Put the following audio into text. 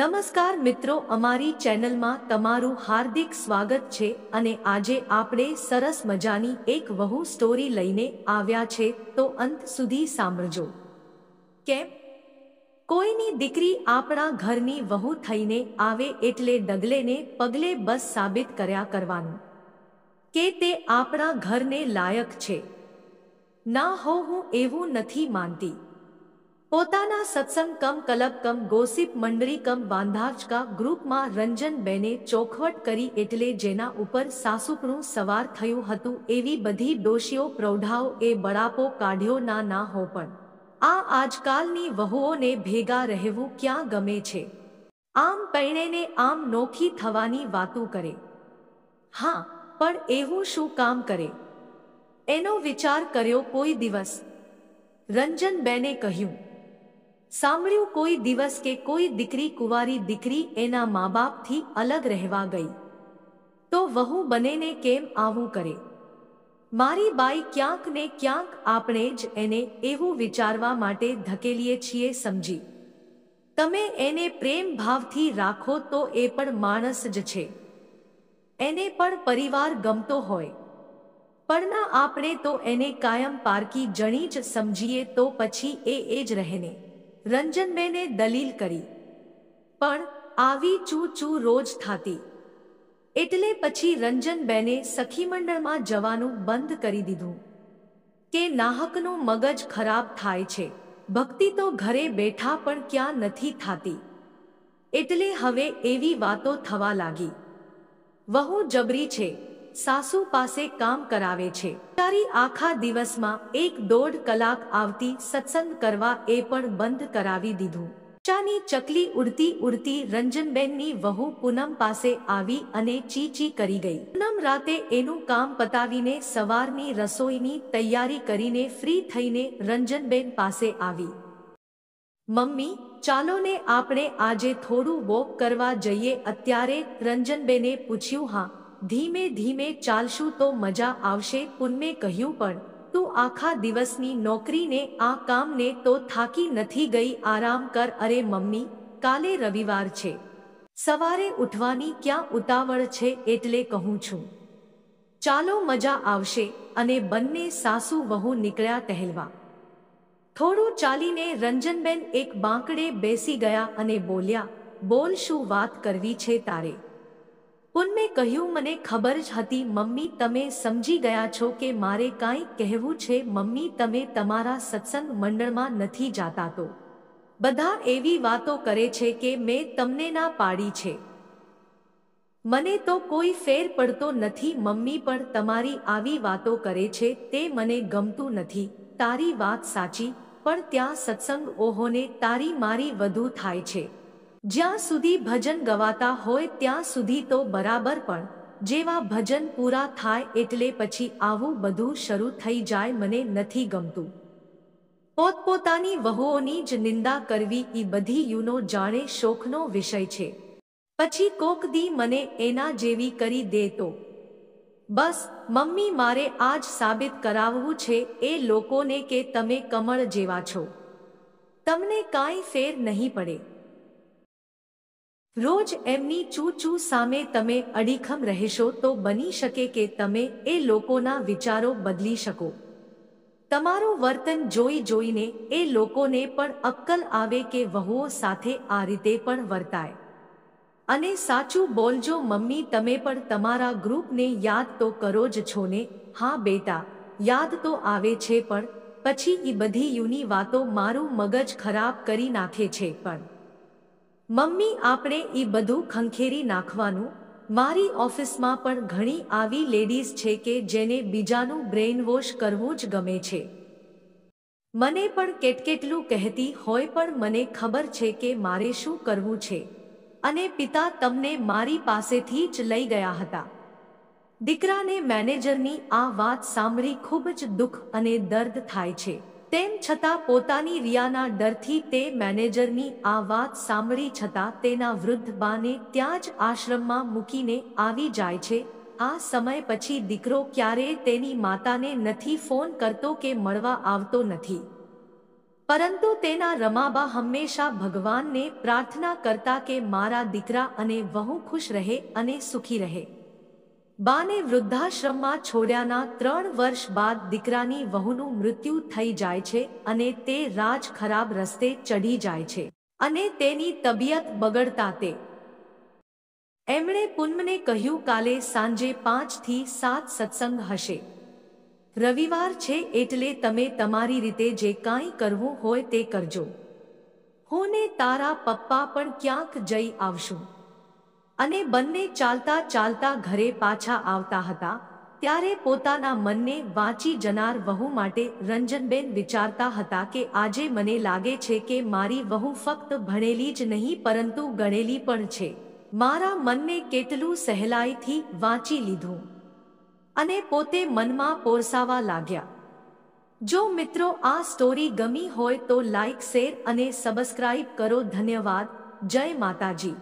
નમસ્કાર મિત્રો, અમારી ચેનલમાં તમારું હાર્દિક સ્વાગત છે અને આજે આપણે સરસ મજાની એક વહુ સ્ટોરી લઈને આવ્યા છે, તો અંત સુધી સાંભળજો। કેમ કોઈની દીકરી આપણા ઘરની વહુ થઈને આવે એટલે ડગલે ને પગલે બસ સાબિત કર્યા કરવાનું કે તે આપણા ઘરને લાયક છે। ના હો, હું એવું નથી માનતી। पोताना सत्संग कम कलब कम गोसिप मंडली कम बांधाज का ग्रुप में रंजन बेने चोखवट करी एटले जेना उपर सासुपणु सवार थयु हतु एवी बधी दोषीओ प्रौढ़ाओ ए बड़ापो काढ्यो। ना ना हो, पण आ आजकालनी वहुओने भेगा रहेवू क्या गमे छे? आम परणेने आम नोखी थवानी वातू करे। हाँ, पण एवू शू काम करे, एनो विचार कर्यो कोई दिवस? रंजन बेने कह्यु। सांभळ्यु कोई दिवस के कोई दीकरी, कुवारी दीकरी एना माँ बाप थी अलग रहवा गई तो वहू बने ने केम आवू करे? मारी बाई क्यांक ने क्यांक आपणे ज एने एवुं विचारवा माटे धकेलीए छीए। समजी, तमे एने प्रेम भावथी राखो तो ए पण माणस ज छे, एने पण परिवार गमतो होय, पण ना आपणे तो एने कायम पारकी जणी ज समजीए तो पछी ए ज रहेने। रंजनबेने दलील करी, पण आवी चू चू रोज थाती एटले पछी रंजनबेने सखीमंडळमां जवानुं बंद करी दीधुं के नाहकनुं मगज खराब थाय छे। भक्ति तो घरे बैठा पण क्या नथी थाती, एटले हवे एवी वातो थवा लागी। वहू जबरी छे, सासू पासे काम करावे छे, तारी आखा दिवस मां 1-1.5 कलाक आवती सत्संग करवा ए पण बंद करावी दीधुं। चानी चकली उड़ती उड़ती रंजनबेननी वहू पूनम पासे आवी अने ची ची करी गई। पूनम राते एनु काम पतावीने सवारनी रसोईनी तैयारी करीने फ्री थईने रंजनबेन पासे आवी। मम्मी, चालो ने आपणे आजे थोड़ू वॉक करवा जईए अत्यारे? रंजनबेने पूछ्यु। हाँ, धीमे धीमे चालशू तो मजा आवशे, पुनमे कह्यु। पण तू आखा दिवसनी नौकरी ने आ काम ने तो थाकी नथी गई? आराम कर। अरे मम्मी, काले रविवार छे, सवारे उठवानी क्या उतावळ छे, एटले कहूं छूं चालो मजा आवशे। अने बन्ने सासू वहू निकळ्या टहलवा। थोड़ू चालीने रंजनबेन एक बांकड़े बेसी गया अने बोल्या, बोल, शू बात करवी छे तारे? उनमें कहूं, मने खबर ज हती मम्मी, तमे समझी गया छो के मारे काई कहवू छे। मम्मी, तमे तमारा सत्संग मंडल मां नथी जाता तो बधा एवी वातो करे छे के मैं तमने ना पाड़ी छे। मने तो कोई फेर पड़तो नथी मम्मी, पर तमारी आवी वातो करे छे ते मने गमतू नथी। तारी वात साची, पर त्यां सत्संग ओहोने तारी मारी वधू थाय छे। ज्यां सुधी भजन गवाता होय त्यां सुधी तो बराबर, पण जेवा भजन पूरा थाय एटले पछी आवुं बधुं शरू थई जाय। मने नथी गमतुं। पोतपोतानी वहुओनी ज निंदा करवी ई बधी यूनो जाणे शोखनो विषय छे। पछी कोक दी मने एना जेवी करी दे तो बस। मम्मी, मारे आज साबित कराववुं छे ए लोकोने के तमे कमळ जेवा छो, तमने काई फेर नहीं पड़े। रोज एमनी चूचू सामे तमे अड़ीखम रहेशो तो बनी शके के तमे ए लोकोना विचारो बदली शको। तमारो वर्तन जोई जोईने ए लोकोने पण अक्कल आवे के वहुओ साथे आ रीते पण वर्ताय। अने साचू बोलजो मम्मी, तमे पण तमारा ग्रुप ने याद तो करो ज छो ने? हाँ बेटा, याद तो आवे छे, पण पछी ई बधी यूनी वातो मारू मगज खराब करी नाखे छे। पण मम्मी, आपणे ई बधुं खंखेरी नाखवानुं। मारी ऑफिस में पण घणी आवी लेडीज छे के जेने बीजानुं ब्रेनवॉश करवुं ज गमे छे। मने पण केटकेटलुं कहती होय, पण मने खबर छे के मारे शुं करवुं छे। अने पिता तमने मारी पासेथी ज लई गया हता। दीकराने मैनेजरनी आ वात सांभळी खूब ज दुख अने दर्द थाय छे। तेम छता पोतानी रियाना डरथी ते मैनेजरनी आ वात सांभळी छता तेना वृद्ध बाने त्यां ज आश्रममां मूकीने आवी जाय छे। आ समय पछी दीकरो क्यारे तेनी माताने नथी फोन करतो के मळवा आवतो नथी। परंतु तेना रमाबा हमेशा भगवान ने प्रार्थना करता के मारा दीकरा अने वहू खुश रहे अने सुखी रहे। बाने वृद्धाश्रम में छोड़्याना 3 वर्ष बाद दीकरानी वहूनु मृत्यु थई जाय छे अने ते राज खराब रस्ते चढ़ी जाय छे अने तेनी तबियत बगड़ता ते एमणे पुन्मने कहू काले सांजे 5 થી 7 सत्संग हशे। रविवार छे एटले तमे तमारी रीते जे काई करवू होय ते करजो। होने तारा पप्पा पण क्यांक जई आवशुं। अने बन्ने चालता चालता घरे पाछा आवता हता त्यारे पोताना मनने वांची जनार वहू माटे रंजनबेन विचारता हता के आजे मने लागे छे के मारी वहू फक्त भणेली ज नहीं परंतु गणेली पण छे। मारा मनने केटलू सहलाई थी वांची लीधुं अने पोते मनमा पोरसावा लाग्या। जो मित्रों आ स्टोरी गमी होय तो लाइक शेर अने सब्सक्राइब करो। धन्यवाद। जय माताजी।